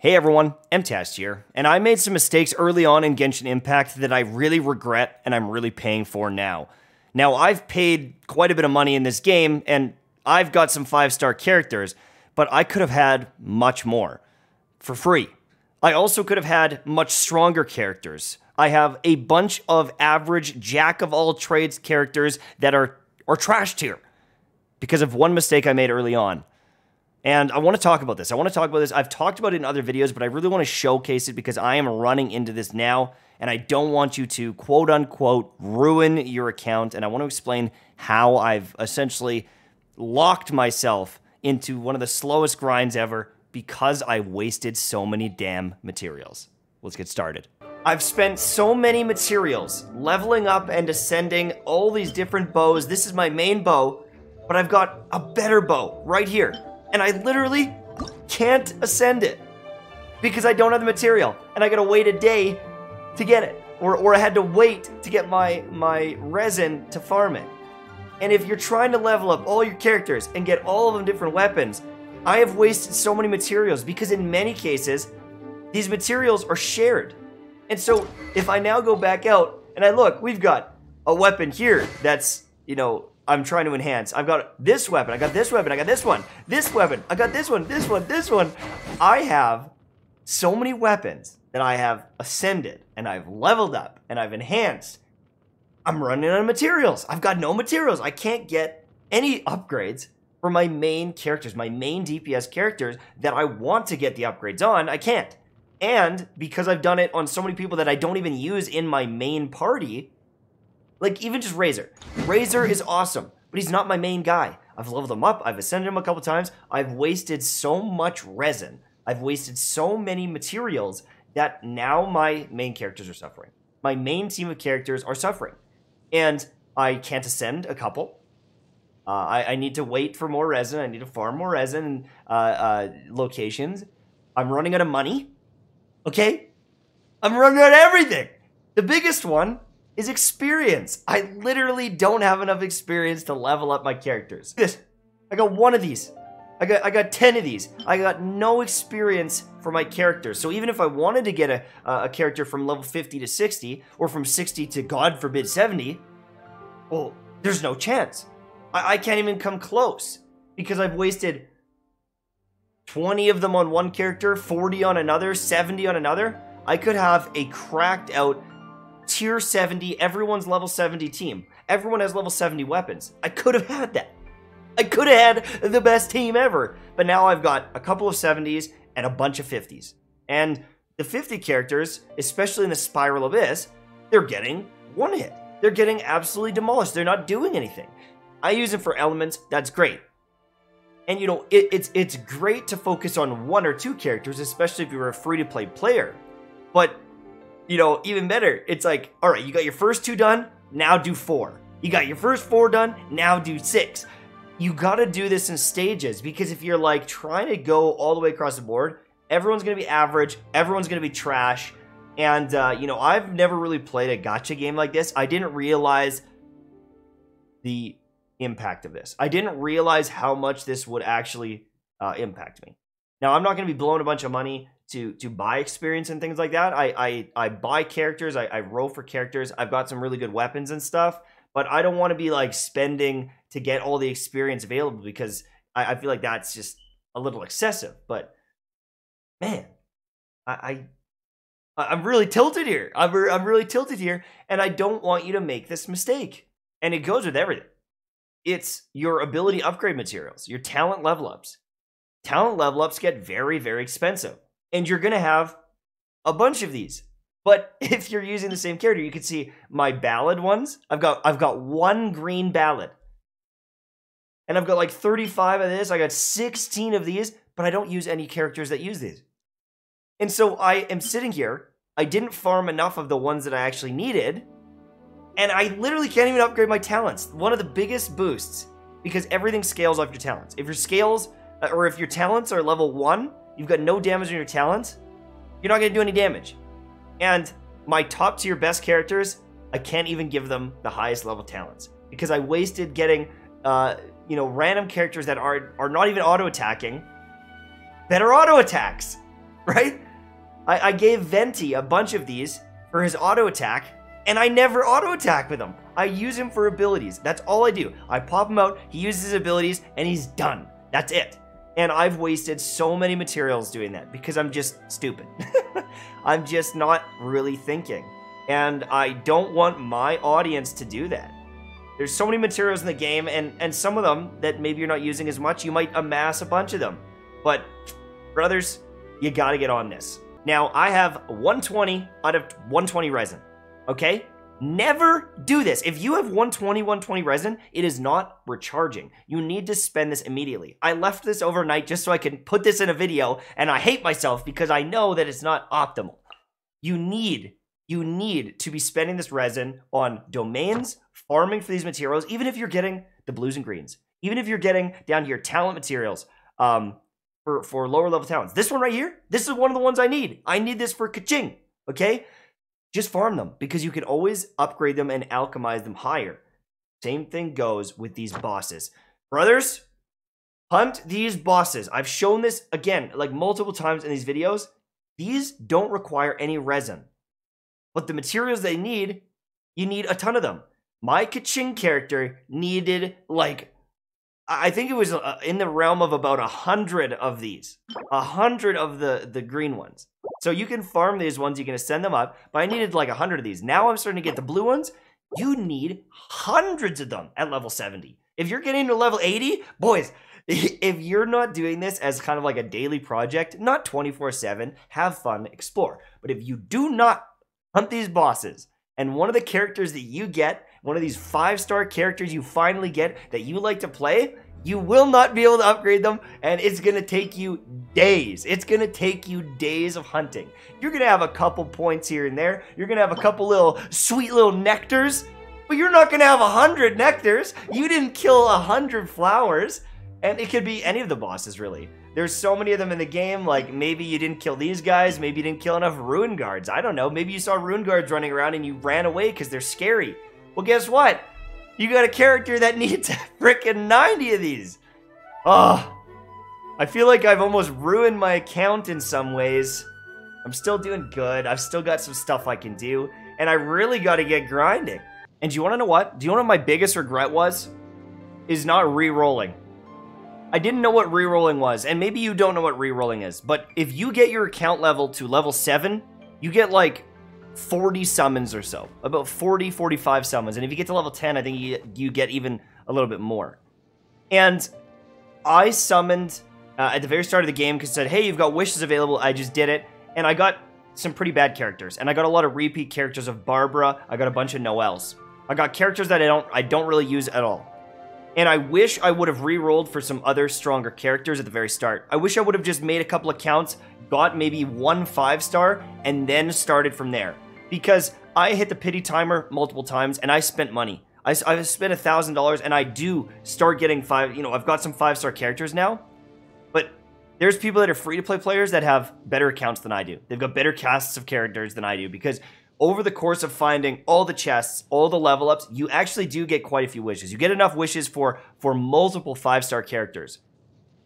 Hey everyone, Mtashed here, and I made some mistakes early on in Genshin Impact that I really regret and I'm really paying for now. Now, I've paid quite a bit of money in this game, and I've got some 5-star characters, but I could have had much more. For free. I also could have had much stronger characters. I have a bunch of average jack-of-all-trades characters that are trash tier because of one mistake I made early on. And I want to talk about this. I've talked about it in other videos, but I really want to showcase it because I am running into this now, and I don't want you to, quote-unquote, ruin your account. And I want to explain how I've essentially locked myself into one of the slowest grinds ever because I wasted so many damn materials. Let's get started. I've spent so many materials leveling up and ascending all these different bows. This is my main bow, but I've got a better bow right here. And I literally can't ascend it because I don't have the material, and I gotta wait a day to get it, or I had to wait to get my resin to farm it. And if you're trying to level up all your characters and get all of them different weapons, I have wasted so many materials because in many cases, these materials are shared. And so if I now go back out and I look, we've got a weapon here that's, you know, I'm trying to enhance. I've got this weapon, I got this weapon, I got this weapon, I got this one. I have so many weapons that I have ascended and I've leveled up and I've enhanced. I'm running out of materials. I've got no materials. I can't get any upgrades for my main characters, my main DPS characters that I want to get the upgrades on. I can't. And because I've done it on so many people that I don't even use in my main party, like even just Razor. Razor is awesome, but he's not my main guy. I've leveled him up, I've ascended him a couple times, I've wasted so much resin, I've wasted so many materials that now my main characters are suffering. My main team of characters are suffering. And I can't ascend a couple. I need to wait for more resin, I need to farm more resin locations. I'm running out of money, okay? I'm running out of everything. The biggest one is experience. I literally don't have enough experience to level up my characters. This, I got one of these. I got 10 of these. I got no experience for my characters. So even if I wanted to get a character from level 50 to 60, or from 60 to God forbid 70, well, there's no chance. I can't even come close because I've wasted 20 of them on one character, 40 on another, 70 on another. I could have a cracked out tier 70, everyone's level 70 team. Everyone has level 70 weapons. I could have had that. I could have had the best team ever. But now I've got a couple of 70s and a bunch of 50s. And the 50 characters, especially in the Spiral Abyss, they're getting one hit. They're getting absolutely demolished. They're not doing anything. I use them for elements. That's great. And you know, it's great to focus on one or two characters, especially if you're a free-to-play player. But you know, even better, it's like, all right, you got your first two done, now do 4. You got your first 4 done, now do 6. You gotta do this in stages, because if you're like trying to go all the way across the board, everyone's gonna be average, everyone's gonna be trash. And you know, I've never really played a gacha game like this. I didn't realize the impact of this. I didn't realize how much this would actually impact me. Now, I'm not gonna be blowing a bunch of money to buy experience and things like that. I buy characters, I roll for characters, I've got some really good weapons and stuff, but I don't want to be like spending to get all the experience available because I feel like that's just a little excessive. But man, I'm really tilted here. I'm really tilted here, and I don't want you to make this mistake. And it goes with everything. It's your ability upgrade materials, your talent level ups. Talent level ups get very, very expensive. And you're going to have a bunch of these. But if you're using the same character, you can see my ballad ones. I've got one green ballad. And I've got like 35 of this. I got 16 of these, but I don't use any characters that use these. And so I am sitting here. I didn't farm enough of the ones that I actually needed. And I literally can't even upgrade my talents. One of the biggest boosts, because everything scales off your talents. If your scales, or if your talents are level 1, you've got no damage on your talents, you're not going to do any damage. And my top tier best characters, I can't even give them the highest level talents because I wasted getting, you know, random characters that are not even auto attacking, better auto attacks right? I gave Venti a bunch of these for his auto attack, and I never auto attack with him. I use him for abilities. That's all I do. I pop him out, he uses his abilities, and he's done. That's it. And I've wasted so many materials doing that because I'm just stupid. I'm just not really thinking. And I don't want my audience to do that. There's so many materials in the game, and some of them that maybe you're not using as much, you might amass a bunch of them. But brothers, you gotta get on this. Now, I have 120 out of 120 resin, okay? Never do this. If you have 120 resin, it is not recharging. You need to spend this immediately. I left this overnight just so I could put this in a video, and I hate myself because I know that it's not optimal. You need to be spending this resin on domains, farming for these materials, even if you're getting the blues and greens, even if you're getting down to your talent materials for lower level talents. This one right here, this is one of the ones I need. I need this for Keqing, okay? Just farm them because you can always upgrade them and alchemize them higher. Same thing goes with these bosses. Brothers, hunt these bosses. I've shown this again, like multiple times in these videos. These don't require any resin. But the materials they need, you need a ton of them. My Keqing character needed, like, I think it was in the realm of about 100 of these. 100 of the green ones. So you can farm these ones, you can ascend them up, but I needed like 100 of these. Now I'm starting to get the blue ones. You need hundreds of them at level 70. If you're getting to level 80, boys, if you're not doing this as kind of like a daily project, not 24/7, have fun, explore. But if you do not hunt these bosses, and one of the characters that you get, one of these 5-star characters you finally get that you like to play, you will not be able to upgrade them, and it's gonna take you days. It's gonna take you days of hunting. You're gonna have a couple points here and there. You're gonna have a couple little sweet little nectars, but you're not gonna have 100 nectars. You didn't kill 100 flowers, and it could be any of the bosses, really. There's so many of them in the game, like maybe you didn't kill these guys, maybe you didn't kill enough rune guards. I don't know, maybe you saw rune guards running around and you ran away because they're scary. Well, guess what? You got a character that needs freaking 90 of these. Oh, I feel like I've almost ruined my account in some ways. I'm still doing good. I've still got some stuff I can do, and I really got to get grinding. And do you want to know what? Do you want to know what my biggest regret was? Is not re-rolling. I didn't know what re-rolling was, and maybe you don't know what re-rolling is, but if you get your account level to level 7, you get like 40 summons or so, about 40, 45 summons. And if you get to level 10, I think you get even a little bit more. And I summoned at the very start of the game because it said, hey, you've got wishes available. I just did it. And I got some pretty bad characters. And I got a lot of repeat characters of Barbara. I got a bunch of Noelles. I got characters that I don't really use at all. And I wish I would have re-rolled for some other stronger characters at the very start. I wish I would have just made a couple accounts, got maybe 1 5-star, and then started from there. Because I hit the pity timer multiple times, and I spent money. I spent $1,000, and I do start getting five, you know, I've got some 5-star characters now. But there's people that are free-to-play players that have better accounts than I do. They've got better casts of characters than I do, because over the course of finding all the chests, all the level ups, you actually do get quite a few wishes. You get enough wishes for multiple 5-star characters.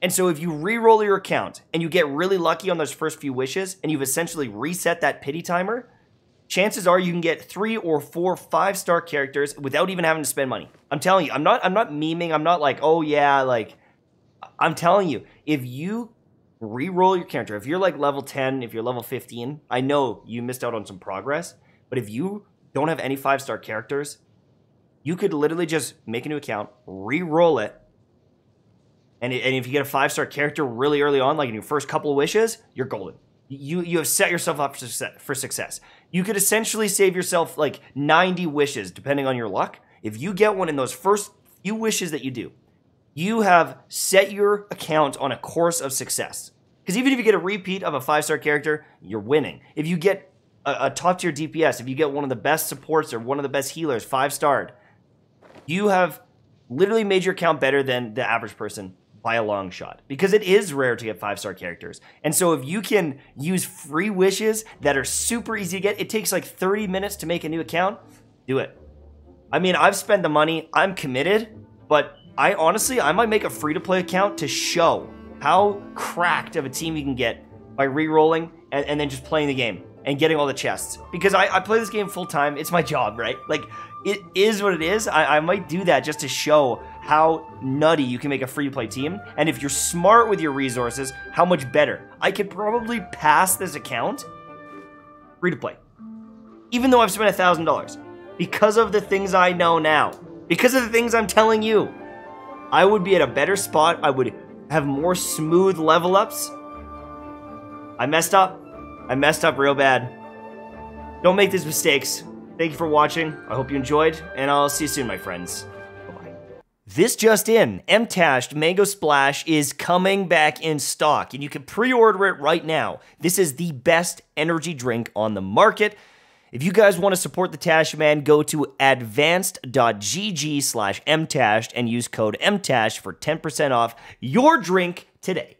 And so if you re-roll your account and you get really lucky on those first few wishes and you've essentially reset that pity timer, chances are you can get 3 or 4 5-star characters without even having to spend money. I'm telling you, I'm not memeing, I'm not like, oh yeah, like, I'm telling you, if you re-roll your character, if you're like level 10, if you're level 15, I know you missed out on some progress, but if you don't have any 5-star characters, you could literally just make a new account, re-roll it, and if you get a 5-star character really early on, like in your first couple of wishes, you're golden. You have set yourself up for success. You could essentially save yourself like 90 wishes, depending on your luck. If you get one in those first few wishes that you do, you have set your account on a course of success. Because even if you get a repeat of a 5-star character, you're winning. If you get a top-tier DPS, if you get one of the best supports or one of the best healers, 5-starred, you have literally made your account better than the average person by a long shot. Because it is rare to get 5-star characters. And so if you can use free wishes that are super easy to get, it takes like 30 minutes to make a new account, do it. I mean, I've spent the money, I'm committed, but I honestly, I might make a free-to-play account to show how cracked of a team you can get by re-rolling and then just playing the game and getting all the chests. Because I play this game full time. It's my job, right? Like, it is what it is. I might do that just to show how nutty you can make a free-to-play team. And if you're smart with your resources, how much better. I could probably pass this account free-to-play. Even though I've spent $1,000. Because of the things I know now. Because of the things I'm telling you. I would be at a better spot. I would have more smooth level ups. I messed up. I messed up real bad. Don't make these mistakes. Thank you for watching. I hope you enjoyed, and I'll see you soon, my friends. Bye-bye. This just in, Mtashed Mango Splash is coming back in stock, and you can pre-order it right now. This is the best energy drink on the market. If you guys want to support the Tashed Man, go to advanced.gg/mtashed and use code MTASH for 10% off your drink today.